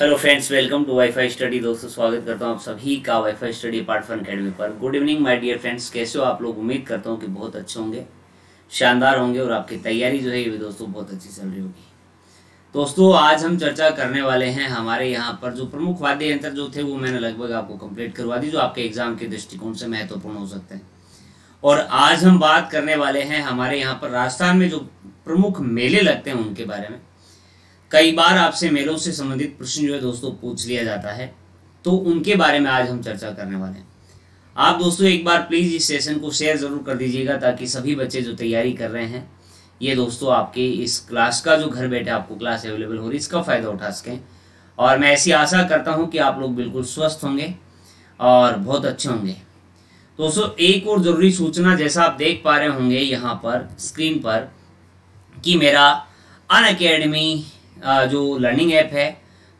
Hello friends, welcome to WiFi study. दोस्तों, स्वागत करता हूं आप सभी का WiFi study part one academy पर। Good evening my dear friends, कैसे हो आप लोग? उम्मीद करता हूं कि बहुत अच्छे होंगे, शानदार होंगे और आपकी तैयारी जो है ये भी दोस्तों बहुत अच्छी चल रही होगी। दोस्तों, आज हम चर्चा करने वाले हैं हमारे यहाँ पर जो प्रमुख वाद्य यंत्र जो थे वो मैंने लगभग आपको कंप्लीट करवा दी, जो आपके एग्जाम के दृष्टिकोण से महत्वपूर्ण हो सकते हैं। और आज हम बात करने वाले हैं हमारे यहाँ पर राजस्थान में जो प्रमुख मेले लगते हैं उनके बारे में। कई बार आपसे मेलों से संबंधित प्रश्न जो है दोस्तों पूछ लिया जाता है, तो उनके बारे में आज हम चर्चा करने वाले हैं। आप दोस्तों एक बार प्लीज़ इस सेशन को शेयर ज़रूर कर दीजिएगा ताकि सभी बच्चे जो तैयारी कर रहे हैं ये दोस्तों आपके इस क्लास का जो घर बैठे आपको क्लास अवेलेबल हो रही है इसका फ़ायदा उठा सकें। और मैं ऐसी आशा करता हूँ कि आप लोग बिल्कुल स्वस्थ होंगे और बहुत अच्छे होंगे। दोस्तों, एक और ज़रूरी सूचना, जैसा आप देख पा रहे होंगे यहाँ पर स्क्रीन पर कि मेरा अनअकैडमी जो लर्निंग ऐप है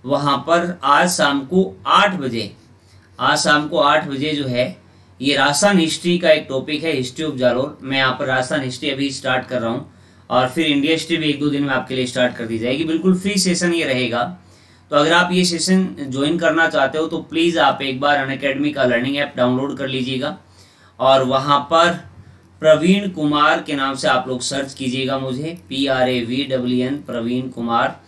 वहाँ पर आज शाम को 8 बजे जो है ये राजस्थान हिस्ट्री का एक टॉपिक है, हिस्ट्री ऑफ जालोर। मैं यहाँ पर राजस्थान हिस्ट्री अभी स्टार्ट कर रहा हूँ और फिर इंडिया हिस्ट्री भी एक दो दिन में आपके लिए स्टार्ट कर दी जाएगी। बिल्कुल फ्री सेशन ये रहेगा, तो अगर आप ये सेशन ज्वाइन करना चाहते हो तो प्लीज़ आप एक बार अनअकैडमी का लर्निंग ऐप डाउनलोड कर लीजिएगा और वहाँ पर प्रवीण कुमार के नाम से आप लोग सर्च कीजिएगा, मुझे PRAVWN प्रवीण कुमार,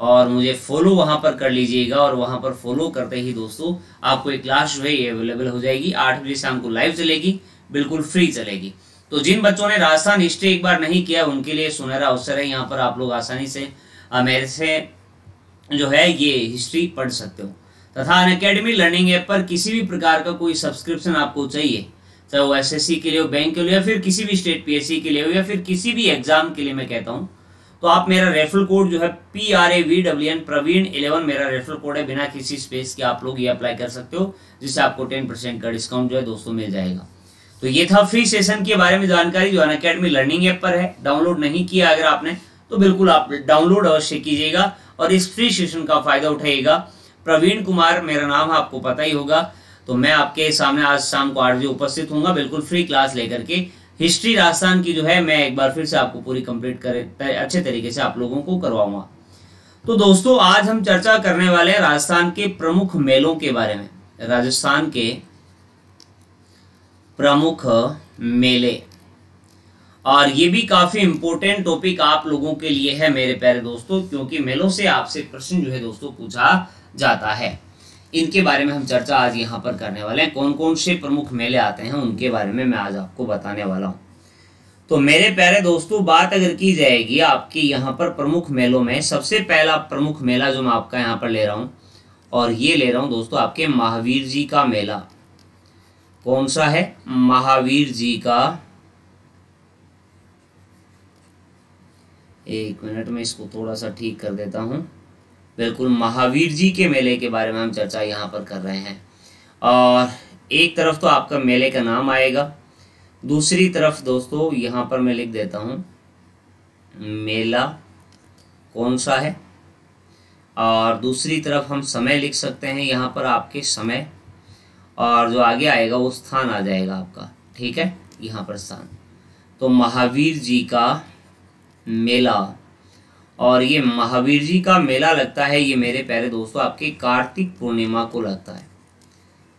और मुझे फॉलो वहाँ पर कर लीजिएगा। और वहाँ पर फॉलो करते ही दोस्तों आपको एक क्लास जो है ये अवेलेबल हो जाएगी। 8 बजे शाम को लाइव चलेगी, बिल्कुल फ्री चलेगी। तो जिन बच्चों ने राजस्थान हिस्ट्री एक बार नहीं किया उनके लिए सुनहरा अवसर है, यहाँ पर आप लोग आसानी से मेरे से जो है ये हिस्ट्री पढ़ सकते हो। तथा अनअकैडमी लर्निंग ऐप पर किसी भी प्रकार का कोई सब्सक्रिप्शन आपको चाहिए, चाहे वो SSC के लिए हो, बैंक के लिए, या फिर किसी भी स्टेट PSC के लिए हो, या फिर किसी भी एग्जाम के लिए मैं कहता हूँ, तो आप मेरा रेफरल कोड जो है PRAVWN प्रवीण 11 मेरा रेफरल कोड है। बिना किसी स्पेस के आप लोग ये अप्लाई कर सकते हो, जिससे आपको 10% का डिस्काउंट जो है दोस्तों मिल जाएगा। तो ये था फ्री सेशन के बारे में जानकारी जो अनअकैडमी लर्निंग ऐप पर है। डाउनलोड नहीं किया अगर आपने तो बिल्कुल आप डाउनलोड अवश्य कीजिएगा और इस फ्री सेशन का फायदा उठाइएगा। प्रवीण कुमार मेरा नाम आपको पता ही होगा। तो मैं आपके सामने आज शाम को 8 बजे उपस्थित होऊंगा, बिल्कुल फ्री क्लास लेकर के। हिस्ट्री राजस्थान की जो है मैं एक बार फिर से आपको पूरी कंप्लीट अच्छे तरीके से आप लोगों को करवाऊंगा। तो दोस्तों, आज हम चर्चा करने वाले हैं राजस्थान के प्रमुख मेलों के बारे में। राजस्थान के प्रमुख मेले, और ये भी काफ़ी इम्पोर्टेंट टॉपिक आप लोगों के लिए है मेरे प्यारे दोस्तों, क्योंकि मेलों से आपसे प्रश्न जो है दोस्तों पूछा जाता है। इनके बारे में हम चर्चा आज यहाँ पर करने वाले हैं। कौन कौन से प्रमुख मेले आते हैं उनके बारे में मैं आज आपको बताने वाला हूँ। तो मेरे प्यारे दोस्तों, बात अगर की जाएगी आपके यहाँ पर प्रमुख मेलों में, सबसे पहला प्रमुख मेला जो मैं आपका यहाँ पर ले रहा हूँ और ये ले रहा हूँ दोस्तों आपके महावीर जी का मेला। कौन सा है? महावीर जी का, एक मिनट में इसको थोड़ा सा ठीक कर देता हूँ। बिल्कुल, महावीर जी के मेले के बारे में हम चर्चा यहाँ पर कर रहे हैं। और एक तरफ तो आपका मेले का नाम आएगा, दूसरी तरफ दोस्तों यहाँ पर मैं लिख देता हूँ मेला कौन सा है, और दूसरी तरफ हम समय लिख सकते हैं यहाँ पर आपके समय, और जो आगे आएगा वो स्थान आ जाएगा आपका। ठीक है, यहाँ पर स्थान। तो महावीर जी का मेला, और ये महावीर जी का मेला लगता है ये मेरे प्यारे दोस्तों आपके कार्तिक पूर्णिमा को लगता है।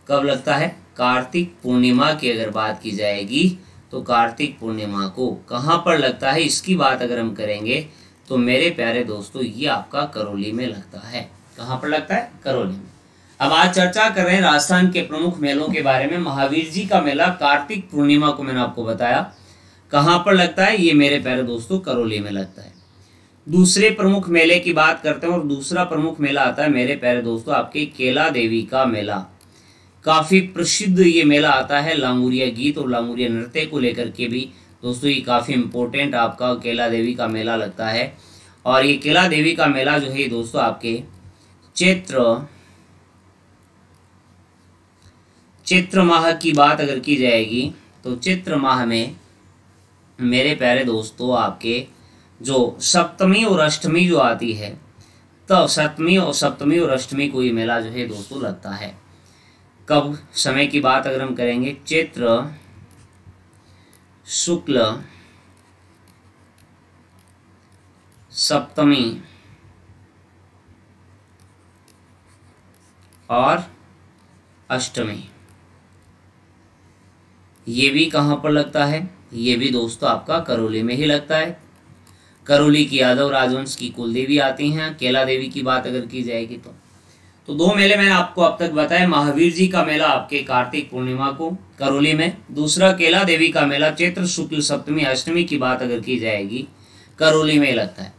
कब लगता है? कार्तिक पूर्णिमा की अगर बात की जाएगी तो कार्तिक पूर्णिमा को कहाँ पर लगता है इसकी बात अगर हम करेंगे तो मेरे प्यारे दोस्तों ये आपका करौली में लगता है। कहाँ पर लगता है? करौली में। अब आज चर्चा कर रहे हैं राजस्थान के प्रमुख मेलों के बारे में। महावीर जी का मेला कार्तिक पूर्णिमा को मैंने आपको बताया कहाँ पर लगता है, ये मेरे प्यारे दोस्तों करौली में लगता है। दूसरे प्रमुख मेले की बात करते हैं, और दूसरा प्रमुख मेला आता है मेरे प्यारे दोस्तों आपके केला देवी का मेला। काफ़ी प्रसिद्ध ये मेला आता है, लांगुरिया गीत और लांगुरिया नृत्य को लेकर के भी दोस्तों ये काफ़ी इम्पोर्टेंट आपका केला देवी का मेला लगता है। और ये केला देवी का मेला जो है दोस्तों आपके चैत्र माह की बात अगर की जाएगी तो चैत्र माह में मेरे प्यारे दोस्तों आपके जो सप्तमी और अष्टमी जो आती है, तो सप्तमी और अष्टमी को ये मेला जो है दोस्तों लगता है। कब? समय की बात अगर हम करेंगे चैत्र शुक्ल सप्तमी और अष्टमी। ये भी कहाँ पर लगता है? ये भी दोस्तों आपका करौली में ही लगता है। करौली की यादव राजवंश की कुलदेवी आती हैं। केला देवी की बात अगर की जाएगी तो दो मेले मैंने आपको अब तक बताए। महावीर जी का मेला आपके कार्तिक पूर्णिमा को करौली में, दूसरा केला देवी का मेला चैत्र शुक्ल सप्तमी अष्टमी की बात अगर की जाएगी करौली में लगता है।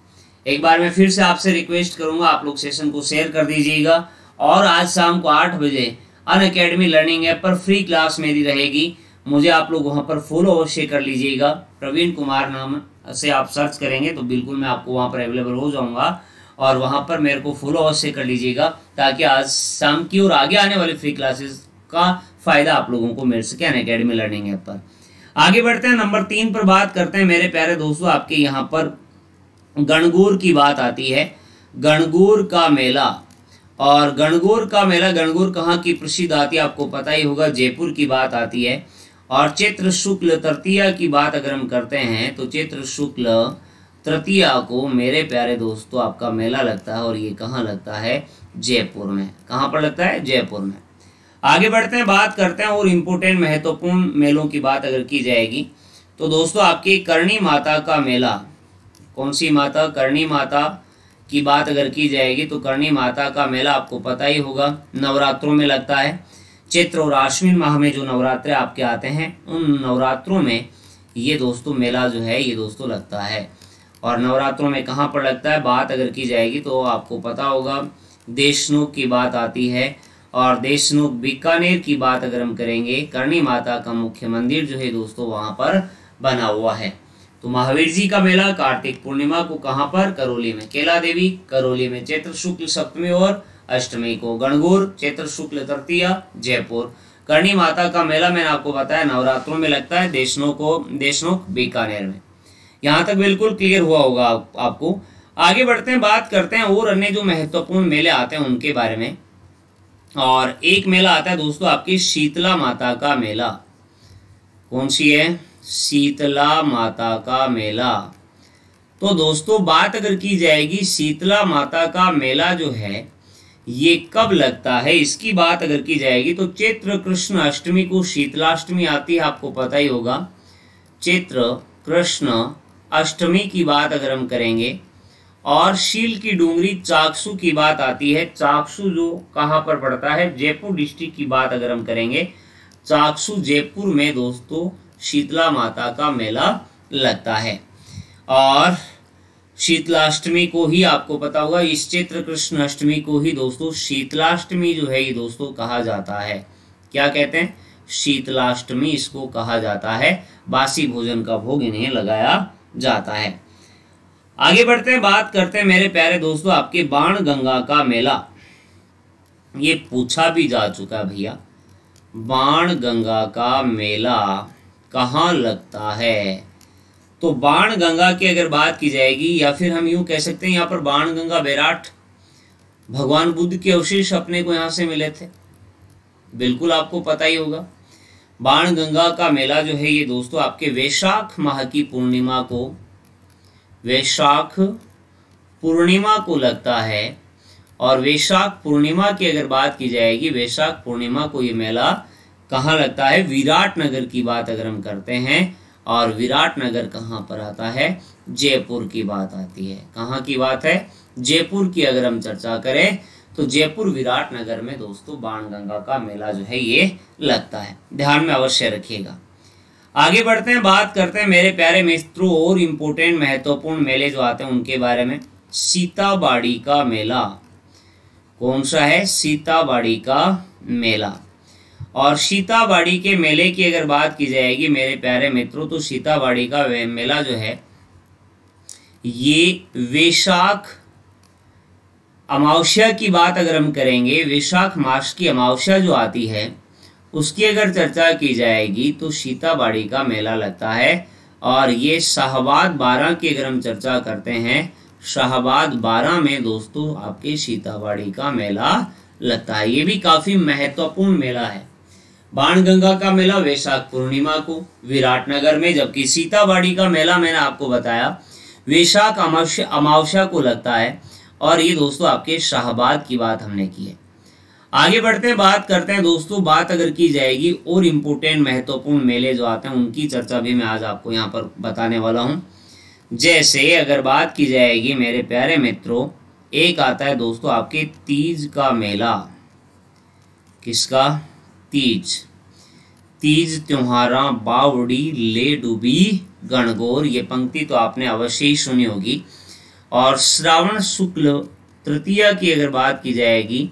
एक बार मैं फिर से आपसे रिक्वेस्ट करूंगा, आप लोग सेशन को शेयर कर दीजिएगा और आज शाम को 8 बजे अनअकैडमी लर्निंग ऐप पर फ्री क्लास मेरी रहेगी। मुझे आप लोग वहाँ पर फॉलो अवश्य कर लीजिएगा। प्रवीण कुमार नाम से आप सर्च करेंगे तो बिल्कुल मैं आपको वहाँ पर अवेलेबल हो जाऊँगा और वहाँ पर मेरे को फॉलो अवश्य कर लीजिएगा ताकि आज शाम की और आगे आने वाली फ्री क्लासेस का फ़ायदा आप लोगों को मिल सके अनअकैडमी लर्निंग ऐप पर। आगे बढ़ते हैं, नंबर 3 पर बात करते हैं मेरे प्यारे दोस्तों। आपके यहाँ पर गणगौर की बात आती है, गणगौर का मेला। और गणगौर का मेला, गणगौर कहाँ की प्रसिद्ध आती है आपको पता ही होगा, जयपुर की बात आती है। और चैत्र शुक्ल तृतीया की बात अगर हम करते हैं तो चैत्र शुक्ल तृतीया को मेरे प्यारे दोस्तों आपका मेला लगता है। और ये कहाँ लगता है? जयपुर में। कहाँ पर लगता है? जयपुर में। आगे बढ़ते हैं, बात करते हैं और इम्पोर्टेंट महत्वपूर्ण मेलों की बात अगर की जाएगी तो दोस्तों आपकी करणी माता का मेला। कौन सी माता? करणी माता की बात अगर की जाएगी तो करणी माता का मेला आपको पता ही होगा, नवरात्रों में लगता है। चैत्र और आश्विन माह में जो नवरात्र आपके आते हैं उन नवरात्रों में ये दोस्तों मेला जो है ये दोस्तों लगता है। और नवरात्रों में कहाँ पर लगता है बात अगर की जाएगी तो आपको पता होगा देशनोक की बात आती है। और देशनोक बीकानेर की बात अगर हम करेंगे, करणी माता का मुख्य मंदिर जो है दोस्तों वहाँ पर बना हुआ है। तो महावीर जी का मेला कार्तिक पूर्णिमा को कहाँ पर? करौली में। केला देवी करौली में चैत्र शुक्ल सप्तमी और अष्टमी को। गणगौर चैत्र शुक्ल तृतीया जयपुर। करणी माता का मेला मैंने आपको बताया नवरात्रों में लगता है, देशनोक बीकानेर में। यहाँ तक बिल्कुल क्लियर हुआ होगा आपको। आगे बढ़ते हैं, बात करते हैं और अन्य जो महत्वपूर्ण मेले आते हैं उनके बारे में। और एक मेला आता है दोस्तों आपकी शीतला माता का मेला। कौन सी है? शीतला माता का मेला। तो दोस्तों बात अगर की जाएगी शीतला माता का मेला जो है ये कब लगता है इसकी बात अगर की जाएगी तो चैत्र कृष्ण अष्टमी को शीतलाष्टमी आती है, आपको पता ही होगा। चैत्र कृष्ण अष्टमी की बात अगर हम करेंगे और शील की डूंगरी चाकसू की बात आती है। चाकसू जो कहाँ पर पड़ता है? जयपुर डिस्ट्रिक्ट की बात अगर हम करेंगे, चाकसू जयपुर में दोस्तों शीतला माता का मेला लगता है। और शीतलाष्टमी को ही आपको पता होगा, इस चैत्र कृष्ण अष्टमी को ही दोस्तों शीतलाष्टमी जो है ये दोस्तों कहा जाता है। क्या कहते हैं? शीतलाष्टमी इसको कहा जाता है। बासी भोजन का भोग इन्हें लगाया जाता है। आगे बढ़ते हैं, बात करते हैं मेरे प्यारे दोस्तों आपके बाण गंगा का मेला। ये पूछा भी जा चुका भैया, बाण गंगा का मेला कहाँ लगता है? तो बाण गंगा की अगर बात की जाएगी या फिर हम यूँ कह सकते हैं यहाँ पर बाण गंगा बैराट, भगवान बुद्ध के अवशेष अपने को यहाँ से मिले थे, बिल्कुल आपको पता ही होगा। बाण गंगा का मेला जो है ये दोस्तों आपके वैशाख माह की पूर्णिमा को, वैशाख पूर्णिमा को लगता है। और वैशाख पूर्णिमा की अगर बात की जाएगी, वैशाख पूर्णिमा को ये मेला कहाँ लगता है? विराट नगर की बात अगर हम करते हैं। और विराट नगर कहाँ पर आता है? जयपुर की बात आती है। कहाँ की बात है? जयपुर की अगर हम चर्चा करें तो जयपुर विराट नगर में दोस्तों बाण गंगा का मेला जो है ये लगता है, ध्यान में अवश्य रखिएगा। आगे बढ़ते हैं, बात करते हैं मेरे प्यारे मित्रों और इम्पोर्टेंट महत्वपूर्ण मेले जो आते हैं उनके बारे में। सीताबाड़ी का मेला। कौन सा है? सीताबाड़ी का मेला। और सीताबाड़ी के मेले की अगर बात की जाएगी मेरे प्यारे मित्रों तो सीताबाड़ी का मेला जो है ये वैशाख अमावस्या की बात अगर हम करेंगे, वैशाख मास की अमावस्या जो आती है उसकी अगर चर्चा की जाएगी तो सीताबाड़ी का मेला लगता है। और ये शाहबाद 12 की अगर हम चर्चा करते हैं, शाहबाद 12 में दोस्तों आपके सीताबाड़ी का मेला लगता है। ये भी काफ़ी महत्वपूर्ण मेला है। बाण गंगा का मेला वैशाख पूर्णिमा को विराटनगर में, जबकि सीताबाड़ी का मेला मैंने आपको बताया वैशाख अमावस्या को लगता है। और ये दोस्तों आपके शाहबाद की बात हमने की है। आगे बढ़ते हैं, बात करते हैं दोस्तों, बात अगर की जाएगी और इम्पोर्टेंट महत्वपूर्ण मेले जो आते हैं उनकी चर्चा भी मैं आज आपको यहाँ पर बताने वाला हूँ। जैसे अगर बात की जाएगी मेरे प्यारे मित्रों, एक आता है दोस्तों आपके तीज का मेला। किसका? तीज। तीज त्योहारा बावड़ी ले डूबी गणगौर, ये पंक्ति तो आपने अवश्य ही सुनी होगी। और श्रावण शुक्ल तृतीया की अगर बात की जाएगी,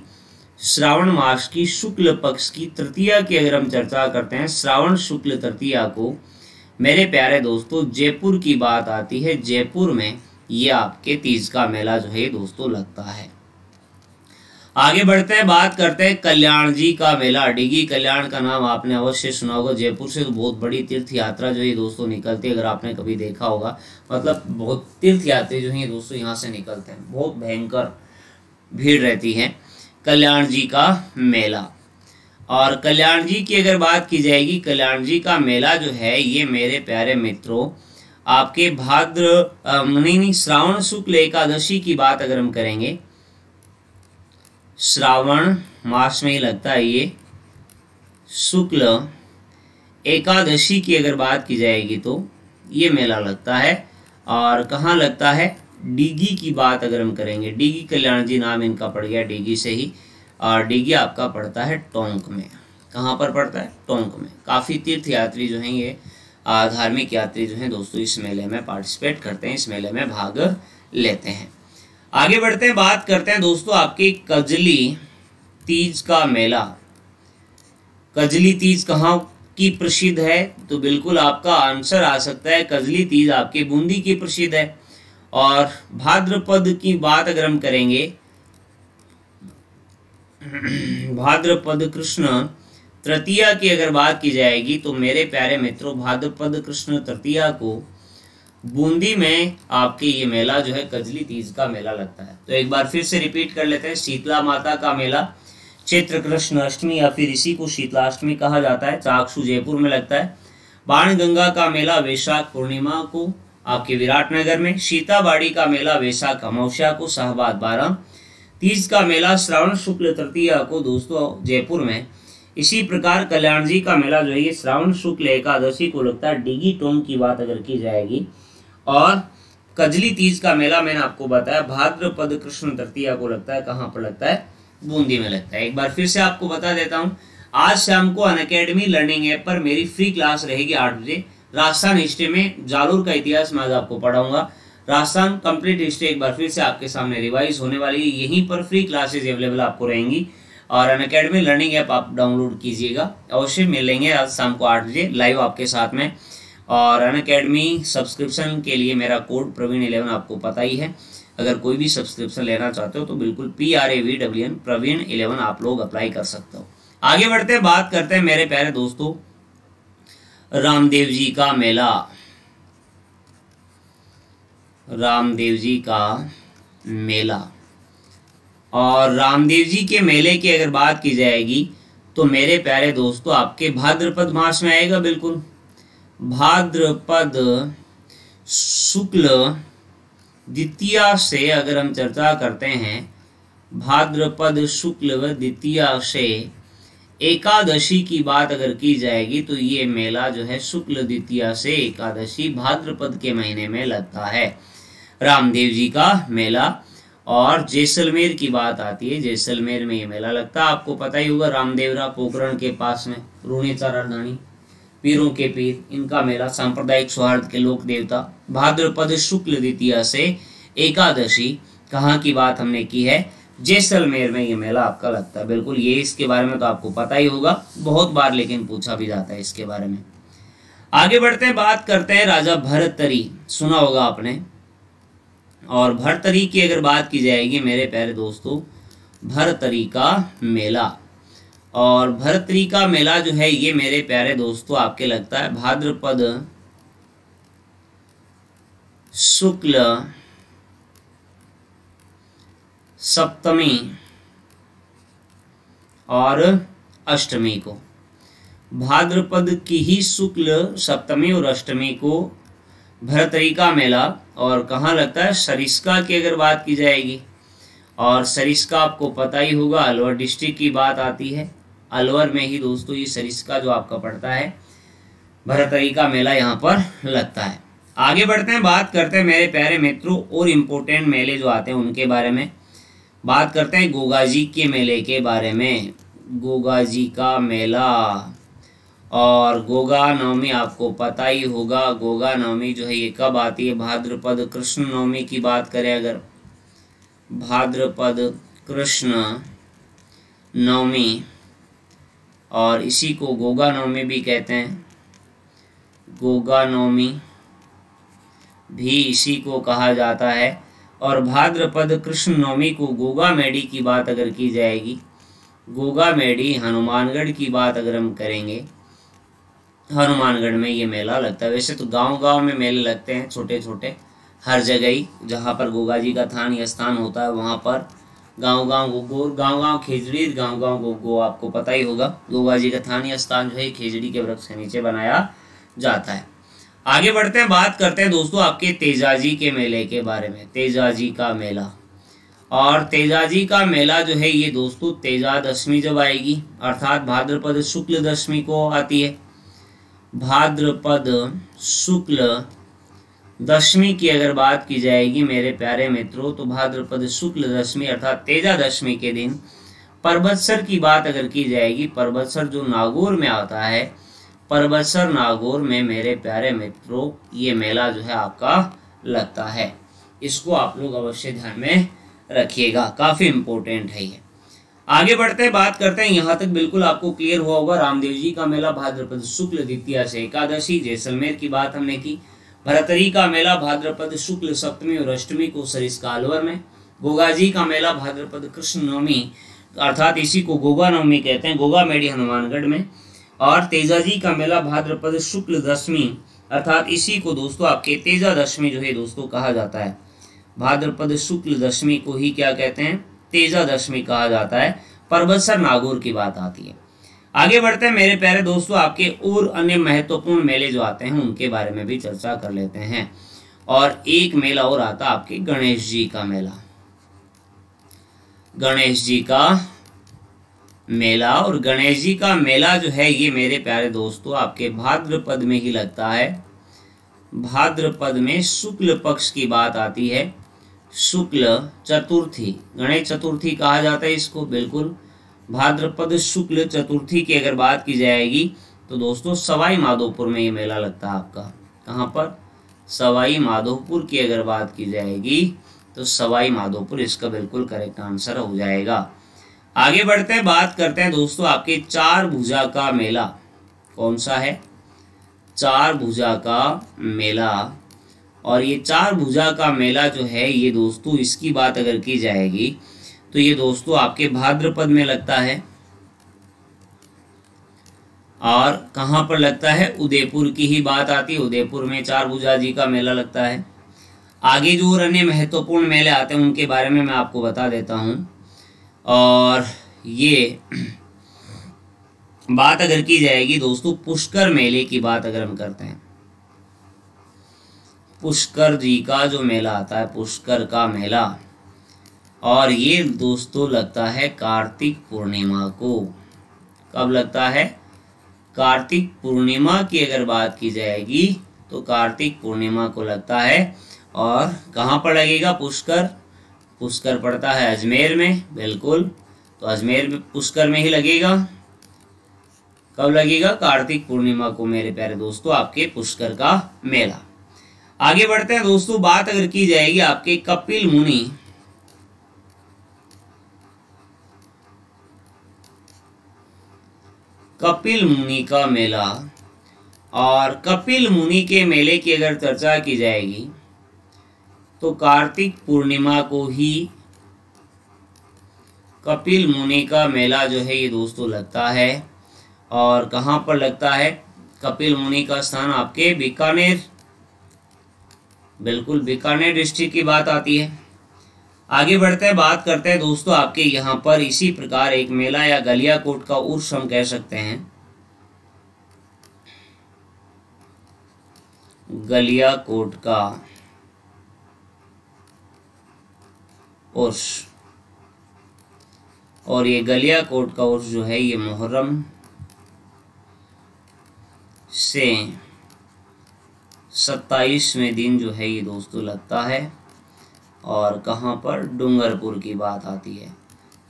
श्रावण मास की शुक्ल पक्ष की तृतीया की अगर हम चर्चा करते हैं, श्रावण शुक्ल तृतीया को मेरे प्यारे दोस्तों जयपुर की बात आती है। जयपुर में ये आपके तीज का मेला जो है दोस्तों लगता है। आगे बढ़ते हैं, बात करते हैं कल्याण जी का मेला। डिगी कल्याण का नाम आपने अवश्य सुना होगा। जयपुर से तो बहुत बड़ी तीर्थ यात्रा जो है दोस्तों निकलती है, अगर आपने कभी देखा होगा, मतलब बहुत तीर्थ यात्री जो है दोस्तों यहाँ से निकलते हैं, बहुत भयंकर भीड़ रहती है। कल्याण जी का मेला, और कल्याण जी की अगर बात की जाएगी, कल्याण जी का मेला जो है ये मेरे प्यारे मित्रों आपके श्रावण शुक्ल एकादशी की बात अगर हम करेंगे, श्रावण मास में ही लगता है ये। शुक्ल एकादशी की अगर बात की जाएगी तो ये मेला लगता है। और कहाँ लगता है? डीगी की बात अगर हम करेंगे, डीगी कल्याण जी नाम इनका पड़ गया डीगी से ही। और डीगी आपका पड़ता है टोंक में। कहाँ पर पड़ता है? टोंक में। काफ़ी तीर्थ यात्री जो हैं ये धार्मिक यात्री जो हैं दोस्तों इस मेले में पार्टिसिपेट करते हैं, इस मेले में भाग लेते हैं। आगे बढ़ते हैं, बात करते हैं दोस्तों आपके कजली तीज का मेला। कजली तीज कहाँ की प्रसिद्ध है? तो बिल्कुल आपका आंसर आ सकता है कजली तीज आपके बूंदी की प्रसिद्ध है। और भाद्रपद की बात अगर हम करेंगे, भाद्रपद कृष्ण तृतीया की अगर बात की जाएगी तो मेरे प्यारे मित्रों भाद्रपद कृष्ण तृतीया को बूंदी में आपके ये मेला जो है कजली तीज का मेला लगता है। तो एक बार फिर से रिपीट कर लेते हैं, शीतला माता का मेला, चैत्र कृष्ण अष्टमी या फिर इसी को शीतलाष्टमी कहा जाता है, चाकसू जयपुर में लगता है। बाण गंगा का मेला वैशाख पूर्णिमा को आपके विराटनगर में। सीताबाड़ी का मेला वैशाख अमावस्या को शाहबाद 12। तीज का मेला श्रावण शुक्ल तृतीया को दोस्तों जयपुर में। इसी प्रकार कल्याण जी का मेला जो है ये श्रावण शुक्ल एकादशी को लगता है, डिगी टोंग की बात अगर की जाएगी। और कजली तीज का मेला मैंने आपको बताया भाद्रपद कृष्ण तृतीया को लगता है। कहाँ पर लगता है? बूंदी में लगता है। एक बार फिर से आपको बता देता हूँ, आज शाम को अनअकैडमी लर्निंग ऐप पर मेरी फ्री क्लास रहेगी 8 बजे। राजस्थान हिस्ट्री में जालौर का इतिहास मैं आज आपको पढ़ाऊंगा। राजस्थान कंप्लीट हिस्ट्री एक बार फिर से आपके सामने रिवाइज होने वाली है। यहीं पर फ्री क्लासेज अवेलेबल आपको रहेंगी और अनअकैडमी लर्निंग ऐप आप डाउनलोड कीजिएगा। अवश्य मिलेंगे आज शाम को 8 बजे लाइव आपके साथ में। और अनअकैडमी सब्सक्रिप्शन के लिए मेरा कोड प्रवीण11 आपको पता ही है। अगर कोई भी सब्सक्रिप्शन लेना चाहते हो तो बिल्कुल PRAVWN प्रवीण11 आप लोग अप्लाई कर सकते हो। आगे बढ़ते हैं, बात करते हैं मेरे प्यारे दोस्तों रामदेव जी का मेला। रामदेव जी का मेला, और रामदेव जी के मेले की अगर बात की जाएगी तो मेरे प्यारे दोस्तों आपके भाद्रपद मास में आएगा। बिल्कुल भाद्रपद शुक्ल द्वितीया से अगर हम चर्चा करते हैं, भाद्रपद शुक्ल द्वितीया से एकादशी की बात अगर की जाएगी तो ये मेला जो है शुक्ल द्वितीया से एकादशी भाद्रपद के महीने में लगता है, रामदेव जी का मेला। और जैसलमेर की बात आती है, जैसलमेर में ये मेला लगता है। आपको पता ही होगा रामदेवरा पोखरण के पास में रूणेचा राजधानी, पीरों के पीर, इनका मेला, सांप्रदायिक सौहार्द के लोक देवता। भाद्रपद शुक्ल द्वितीया से एकादशी कहाँ की बात हमने की है? जैसलमेर में ये मेला आपका लगता है। बिल्कुल, ये इसके बारे में तो आपको पता ही होगा, बहुत बार लेकिन पूछा भी जाता है इसके बारे में। आगे बढ़ते हैं, बात करते हैं राजा भरतरी, सुना होगा आपने। और भरतरी की अगर बात की जाएगी मेरे प्यारे दोस्तों भरतरी का मेला, और भरतरी का मेला जो है ये मेरे प्यारे दोस्तों आपके लगता है भाद्रपद शुक्ल सप्तमी और अष्टमी को। भाद्रपद की ही शुक्ल सप्तमी और अष्टमी को भरतरी का मेला। और कहाँ लगता है? सरिस्का की अगर बात की जाएगी। और सरिस्का आपको पता ही होगा, अलवर डिस्ट्रिक्ट की बात आती है, अलवर में ही दोस्तों ये सरिस्का जो आपका पड़ता है, भरतरी का मेला यहाँ पर लगता है। आगे बढ़ते हैं, बात करते हैं मेरे प्यारे मित्रों और इम्पोर्टेंट मेले जो आते हैं उनके बारे में। बात करते हैं गोगा जी के मेले के बारे में। गोगा जी का मेला और गोगा नवमी आपको पता ही होगा, गोगा नवमी जो है ये कब आती है, भाद्रपद कृष्ण नवमी की बात करें अगर, भाद्रपद कृष्ण नवमी और इसी को गोगा नवमी भी कहते हैं, गोगा नवमी भी इसी को कहा जाता है। और भाद्रपद कृष्ण नवमी को गोगा मेड़ी की बात अगर की जाएगी, गोगा मेड़ी हनुमानगढ़ की बात अगर हम करेंगे, हनुमानगढ़ में ये मेला लगता है। वैसे तो गांव-गांव में मेले लगते हैं छोटे छोटे, हर जगह ही जहाँ पर गोगा जी का थान या स्थान होता है वहाँ पर गांव-गांव गोगोर, गांव-गांव खेजड़ी, गांव-गांव गोगो आपको पता ही होगा। गोगा जी का थान या स्थान जो है खेजड़ी के वृक्ष के नीचे बनाया जाता है। आगे बढ़ते हैं, बात करते हैं दोस्तों आपके तेजा जी के मेले के बारे में। तेजा जी का मेला और तेजा जी का मेला जो है ये दोस्तों तेजा दशमी जब आएगी अर्थात भाद्रपद शुक्ल दशमी को आती है, भाद्रपद शुक्ल दशमी की अगर बात की जाएगी मेरे प्यारे मित्रों तो भाद्रपद शुक्ल दशमी अर्थात तेजा दशमी के दिन परबतसर की बात अगर की जाएगी, परबतसर जो नागौर में आता है, परबतसर नागौर में मेरे प्यारे मित्रों ये मेला जो है आपका लगता है। इसको आप लोग अवश्य ध्यान में रखिएगा, काफ़ी इम्पोर्टेंट है ये। आगे बढ़ते हैं, बात करते हैं, यहाँ तक बिल्कुल आपको क्लियर हुआ होगा। रामदेव जी का मेला भाद्रपद शुक्ल द्वितीया से एकादशी, जैसलमेर की बात हमने की। भरतरी का मेला भाद्रपद शुक्ल सप्तमी और अष्टमी को सरिस्का अलवर में। गोगा जी का मेला भाद्रपद कृष्ण नवमी अर्थात इसी को गोगा नवमी कहते हैं, गोगा मेड़ी हनुमानगढ़ में। और तेजा जी का मेला भाद्रपद शुक्ल दशमी अर्थात इसी को दोस्तों आपके तेजा दशमी जो है दोस्तों कहा जाता है। भाद्रपद शुक्ल दशमी को ही क्या कहते हैं, तेजा दशमी कहा जाता है। परबतसर नागौर की बात आती है। आगे बढ़ते हैं मेरे प्यारे दोस्तों आपके और अन्य महत्वपूर्ण मेले जो आते हैं उनके बारे में भी चर्चा कर लेते हैं। और एक मेला और आता आपके गणेश जी का मेला, गणेश जी का मेला। और गणेश जी का मेला जो है ये मेरे प्यारे दोस्तों आपके भाद्रपद में ही लगता है, भाद्रपद में शुक्ल पक्ष की बात आती है, शुक्ल चतुर्थी, गणेश चतुर्थी कहा जाता है इसको, बिल्कुल। भाद्रपद शुक्ल चतुर्थी की अगर बात की जाएगी तो दोस्तों सवाई माधोपुर में ये मेला लगता है आपका, कहाँ पर, सवाई माधोपुर की अगर बात की जाएगी तो सवाई माधोपुर इसका बिल्कुल करेक्ट आंसर हो जाएगा। आगे बढ़ते हैं, बात करते हैं दोस्तों आपके चार भुजा का मेला। कौन सा है, चार भुजा का मेला। और ये चार भुजा का मेला जो है ये दोस्तों इसकी बात अगर की जाएगी तो ये दोस्तों आपके भाद्रपद में लगता है और कहाँ पर लगता है, उदयपुर की ही बात आती है, उदयपुर में चार भुजा जी का मेला लगता है। आगे जो और अन्य महत्वपूर्ण मेले आते हैं उनके बारे में मैं आपको बता देता हूँ। और ये बात अगर की जाएगी दोस्तों पुष्कर मेले की बात अगर हम करते हैं, पुष्कर जी का जो मेला आता है, पुष्कर का मेला, और ये दोस्तों लगता है कार्तिक पूर्णिमा को। कब लगता है, कार्तिक पूर्णिमा की अगर बात की जाएगी तो कार्तिक पूर्णिमा को लगता है। और कहाँ पर लगेगा पुष्कर, पुष्कर पड़ता है अजमेर में, बिल्कुल। तो अजमेर में पुष्कर में ही लगेगा। कब लगेगा, कार्तिक पूर्णिमा को मेरे प्यारे दोस्तों आपके पुष्कर का मेला। आगे बढ़ते हैं दोस्तों, बात अगर की जाएगी आपके कपिल मुनि, कपिल मुनि का मेला। और कपिल मुनि के मेले की अगर चर्चा की जाएगी तो कार्तिक पूर्णिमा को ही कपिल मुनि का मेला जो है ये दोस्तों लगता है। और कहाँ पर लगता है, कपिल मुनि का स्थान आपके बीकानेर, बिल्कुल बीकानेर डिस्ट्रिक्ट की बात आती है। आगे बढ़ते हैं, बात करते हैं दोस्तों आपके यहाँ पर इसी प्रकार एक मेला या गलिया कोट का उर्स हम कह सकते हैं, गलिया कोट का उर्स। और ये गलियाकोट का उर्स जो है ये मुहर्रम से 27वें दिन जो है ये दोस्तों लगता है। और कहाँ पर डूंगरपुर की बात आती है,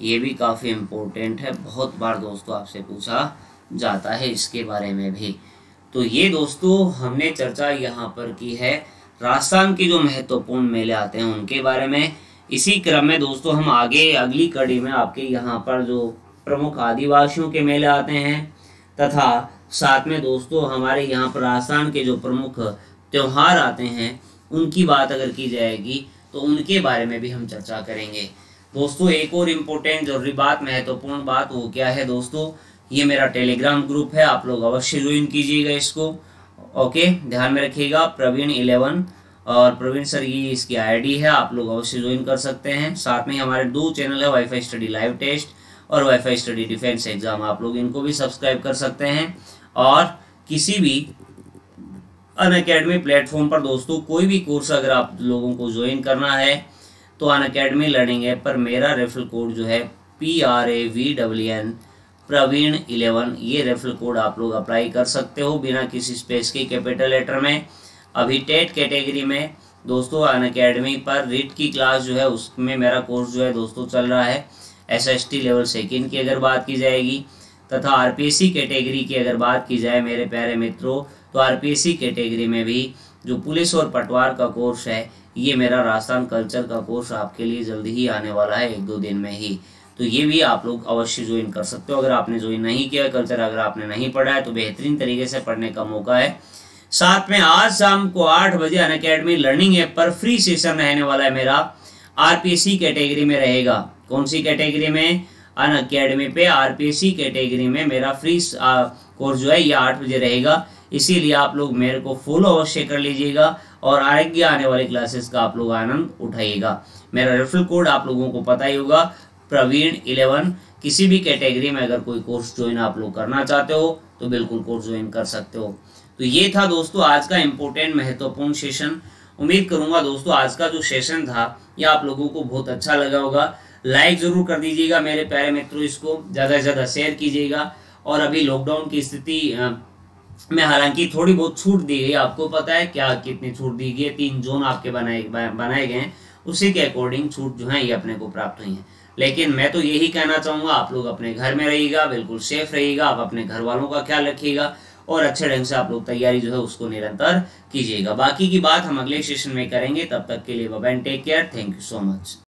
ये भी काफ़ी इम्पोर्टेंट है, बहुत बार दोस्तों आपसे पूछा जाता है इसके बारे में भी। तो ये दोस्तों हमने चर्चा यहाँ पर की है राजस्थान के जो महत्वपूर्ण मेले आते हैं उनके बारे में। इसी क्रम में दोस्तों हम आगे अगली कड़ी में आपके यहाँ पर जो प्रमुख आदिवासियों के मेले आते हैं तथा साथ में दोस्तों हमारे यहाँ पर राजस्थान के जो प्रमुख त्यौहार आते हैं उनकी बात अगर की जाएगी तो उनके बारे में भी हम चर्चा करेंगे। दोस्तों एक और इम्पोर्टेंट जरूरी बात, महत्वपूर्ण बात वो क्या है दोस्तों, ये मेरा टेलीग्राम ग्रुप है, आप लोग अवश्य ज्वाइन कीजिएगा इसको। ओके, ध्यान में रखिएगा praveen11 और प्रवीण सर ये इसकी आईडी है, आप लोग अवश्य ज्वाइन कर सकते हैं। साथ में हमारे दो चैनल है, वाईफाई स्टडी लाइव टेस्ट और वाईफाई स्टडी डिफेंस एग्जाम, आप लोग इनको भी सब्सक्राइब कर सकते हैं। और किसी भी अनअकैडमी प्लेटफॉर्म पर दोस्तों कोई भी कोर्स अगर आप लोगों को ज्वाइन करना है तो अनअकैडमी लर्निंग ऐप पर मेरा रेफरल कोड जो है PRAVEEN praveen11 ये रेफरल कोड आप लोग अप्लाई कर सकते हो बिना किसी स्पेस के कैपिटल लेटर में। अभी टेट कैटेगरी में दोस्तों अनअकैडमी पर रीट की क्लास जो है उसमें मेरा कोर्स जो है दोस्तों चल रहा है, SST लेवल सेकेंड की अगर बात की जाएगी तथा RPSC कैटेगरी की अगर बात की जाए मेरे प्यारे मित्रों तो RPSC कैटेगरी में भी जो पुलिस और पटवार का कोर्स है ये मेरा राजस्थान कल्चर का कोर्स आपके लिए जल्द ही आने वाला है, 1-2 दिन में ही। तो ये भी आप लोग अवश्य ज्वाइन कर सकते हो अगर आपने ज्वाइन नहीं किया। कल्चर अगर आपने नहीं पढ़ा है तो बेहतरीन तरीके से पढ़ने का मौका है। साथ में आज शाम को 8 बजे अनअकैडमी लर्निंग ऐप पर फ्री सेशन रहने वाला है मेरा, RPSC कैटेगरी में रहेगा। कौन सी कैटेगरी में? अनअकैडमी पे RPSC कैटेगरी में मेरा फ्री कोर्स जो है ये 8 बजे रहेगा, इसीलिए आप लोग मेरे को फॉलो अवश्य कर लीजिएगा और आगे आने वाली क्लासेस का आप लोग आनंद उठाइएगा। मेरा रेफरल कोड आप लोगों को पता ही होगा, praveen11। किसी भी कैटेगरी में अगर कोई कोर्स ज्वाइन आप लोग करना चाहते हो तो बिल्कुल कोर्स ज्वाइन कर सकते हो। तो ये था दोस्तों आज का इम्पोर्टेंट महत्वपूर्ण सेशन। उम्मीद करूंगा दोस्तों आज का जो सेशन था यह आप लोगों को बहुत अच्छा लगा होगा। लाइक जरूर कर दीजिएगा मेरे प्यारे मित्रों, इसको ज़्यादा से ज़्यादा शेयर कीजिएगा। और अभी लॉकडाउन की स्थिति में हालांकि थोड़ी बहुत छूट दी गई, आपको पता है क्या कितनी छूट दी गई है, 3 जोन आपके बनाए गए हैं, उसी के अकॉर्डिंग छूट जो है ये अपने को प्राप्त हुई है। लेकिन मैं तो यही कहना चाहूँगा आप लोग अपने घर में रहिएगा, बिल्कुल सेफ रहिएगा, आप अपने घर वालों का ख्याल रखिएगा और अच्छे ढंग से आप लोग तैयारी जो है उसको निरंतर कीजिएगा। बाकी की बात हम अगले सेशन में करेंगे, तब तक के लिए bye bye, take care, thank you so much.